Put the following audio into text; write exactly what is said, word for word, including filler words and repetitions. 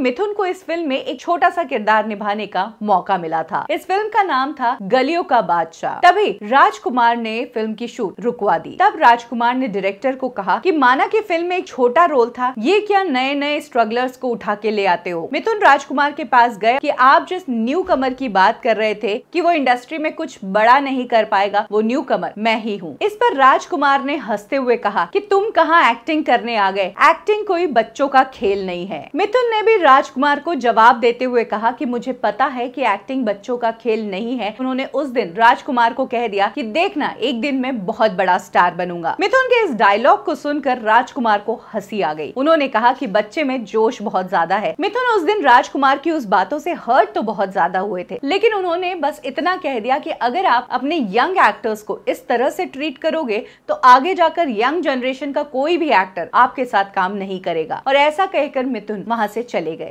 मिथुन को इस फिल्म में एक छोटा सा किरदार निभाने का मौका मिला था। इस फिल्म का नाम था गलियों का बादशाह। तभी राजकुमार ने फिल्म की शूट रुकवा दी। तब राजकुमार ने डायरेक्टर को कहा कि माना कि फिल्म में एक छोटा रोल था, ये क्या नए नए स्ट्रगलर्स को उठा के ले आते हो। मिथुन राजकुमार के पास गए कि आप जिस न्यू कमर की बात कर रहे थे कि वो इंडस्ट्री में कुछ बड़ा नहीं कर पाएगा, वो न्यू कमर मैं ही हूँ। इस पर राजकुमार ने हंसते हुए कहा कि तुम कहाँ एक्टिंग करने आ गए, एक्टिंग कोई बच्चों का खेल नहीं है। मिथुन ने भी राजकुमार को जवाब देते हुए कहा कि मुझे पता है कि एक्टिंग बच्चों का खेल नहीं है। उन्होंने उस दिन राजकुमार को कह दिया कि देखना एक दिन मैं बहुत बड़ा स्टार बनूंगा। मिथुन के इस डायलॉग को सुनकर राजकुमार को हंसी आ गई। उन्होंने कहा कि बच्चे में जोश बहुत ज्यादा है। मिथुन उस दिन राजकुमार की उस बातों से हर्ट तो बहुत ज्यादा हुए थे, लेकिन उन्होंने बस इतना कह दिया कि अगर आप अपने यंग एक्टर्स को इस तरह से ट्रीट करोगे तो आगे जाकर यंग जनरेशन का कोई भी एक्टर आपके साथ काम नहीं करेगा। और ऐसा कहकर मिथुन वहाँ से चले गए।